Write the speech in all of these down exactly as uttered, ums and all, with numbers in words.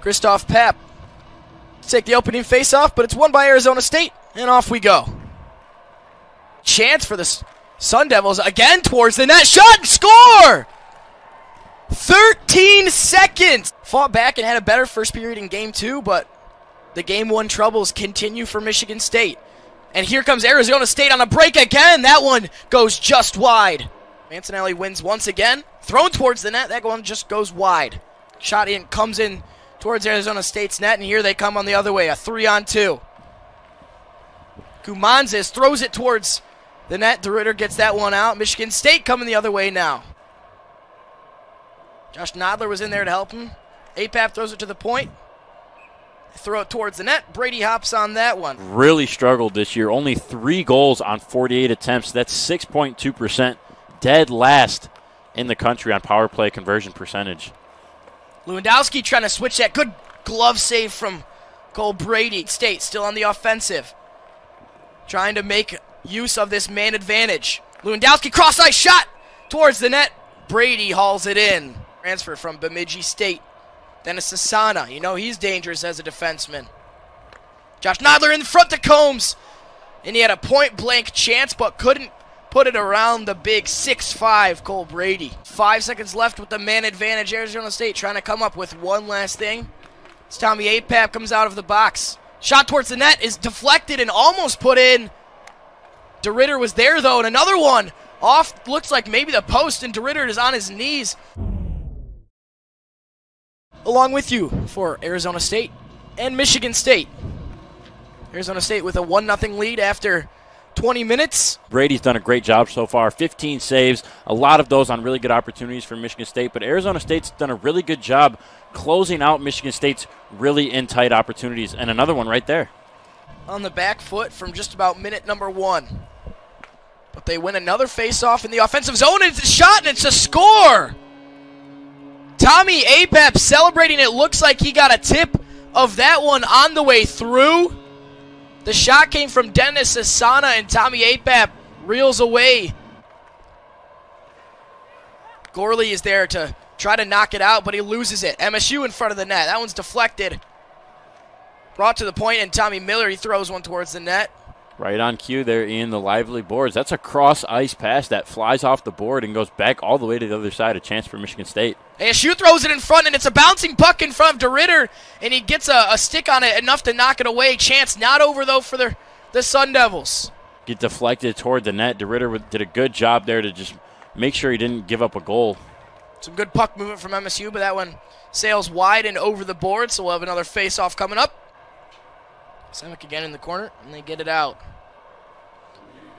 Christoph Pepp take the opening faceoff, but it's won by Arizona State, and off we go. Chance for the Sun Devils again towards the net. Shot and score! thirteen seconds! Fought back and had a better first period in game two, but the game one troubles continue for Michigan State. And here comes Arizona State on a break again. That one goes just wide. Mancinelli wins once again. Thrown towards the net. That one just goes wide. Shot in, comes in towards Arizona State's net, and here they come on the other way. A three on two. Gumanzes throws it towards the net. DeRitter gets that one out. Michigan State coming the other way now. Josh Nadler was in there to help him. A P A P throws it to the point. Throw it towards the net. Brady hops on that one. Really struggled this year. Only three goals on forty-eight attempts. That's six point two percent. Dead last in the country on power play conversion percentage. Lewandowski trying to switch that. Good glove save from Cole Brady. State still on the offensive. Trying to make use of this man advantage. Lewandowski cross-ice shot towards the net. Brady hauls it in. Transfer from Bemidji State. Dennis Asana, you know he's dangerous as a defenseman. Josh Nadler in front to Combs. And he had a point-blank chance, but couldn't put it around the big six five Cole Brady. Five seconds left with the man advantage. Arizona State trying to come up with one last thing. It's Tommy Apap comes out of the box. Shot towards the net is deflected and almost put in. DeRitter was there, though, and another one off. Looks like maybe the post, and DeRitter is on his knees. Along with you for Arizona State and Michigan State. Arizona State with a one nothing lead after twenty minutes. Brady's done a great job so far. fifteen saves, a lot of those on really good opportunities for Michigan State, but Arizona State's done a really good job closing out Michigan State's really in tight opportunities, and another one right there. On the back foot from just about minute number one. But they win another faceoff in the offensive zone, and it's a shot, and it's a score! Tommy Apep celebrating. It looks like he got a tip of that one on the way through. The shot came from Dennis Asana, and Tommy Apep reels away. Goorley is there to try to knock it out, but he loses it. M S U in front of the net. That one's deflected. Brought to the point, and Tommy Miller, he throws one towards the net. Right on cue there, Ian, the lively boards. That's a cross-ice pass that flies off the board and goes back all the way to the other side. A chance for Michigan State. A S U throws it in front, and it's a bouncing puck in front of DeRitter, and he gets a, a stick on it enough to knock it away. Chance not over, though, for the, the Sun Devils. Get deflected toward the net. DeRitter did a good job there to just make sure he didn't give up a goal. Some good puck movement from M S U, but that one sails wide and over the board, so we'll have another face-off coming up. Semic again in the corner, and they get it out.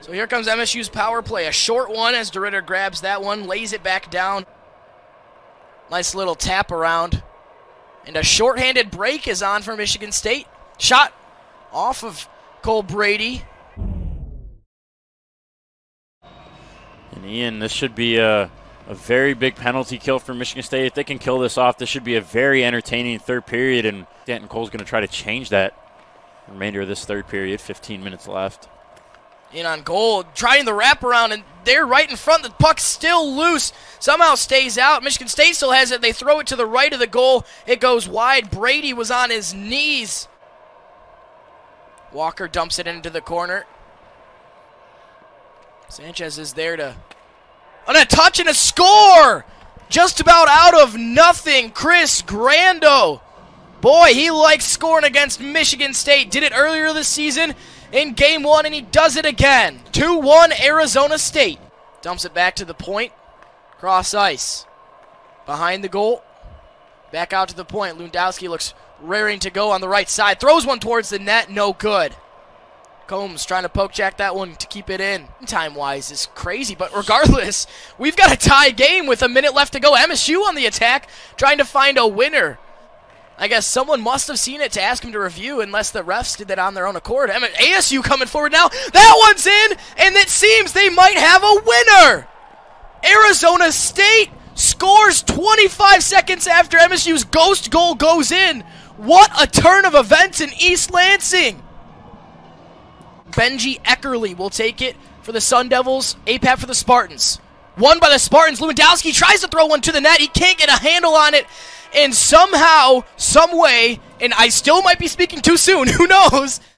So here comes M S U's power play. A short one as DeRitter grabs that one, lays it back down. Nice little tap around. And a shorthanded break is on for Michigan State. Shot off of Cole Brady. And Ian, this should be a, a very big penalty kill for Michigan State. If they can kill this off, this should be a very entertaining third period, and Danton Cole's going to try to change that. Remainder of this third period, fifteen minutes left. In on goal, trying the wraparound, and they're right in front. The puck's still loose. Somehow stays out. Michigan State still has it. They throw it to the right of the goal. It goes wide. Brady was on his knees. Walker dumps it into the corner. Sanchez is there to... on a touch and a score! Just about out of nothing. Chris Grando. Boy, he likes scoring against Michigan State. Did it earlier this season in game one, and he does it again. two one Arizona State. Dumps it back to the point. Cross ice. Behind the goal. Back out to the point. Lundowski looks raring to go on the right side. Throws one towards the net. No good. Combs trying to poke jack that one to keep it in. Time-wise is crazy, but regardless, we've got a tie game with a minute left to go. M S U on the attack, trying to find a winner. I guess someone must have seen it to ask him to review, unless the refs did that on their own accord. I mean, A S U coming forward now. That one's in, and it seems they might have a winner. Arizona State scores twenty-five seconds after M S U's ghost goal goes in. What a turn of events in East Lansing. Benji Eckerly will take it for the Sun Devils, A P A P for the Spartans. Won by the Spartans. Lewandowski tries to throw one to the net. He can't get a handle on it. and somehow, some way, and I still might be speaking too soon, who knows,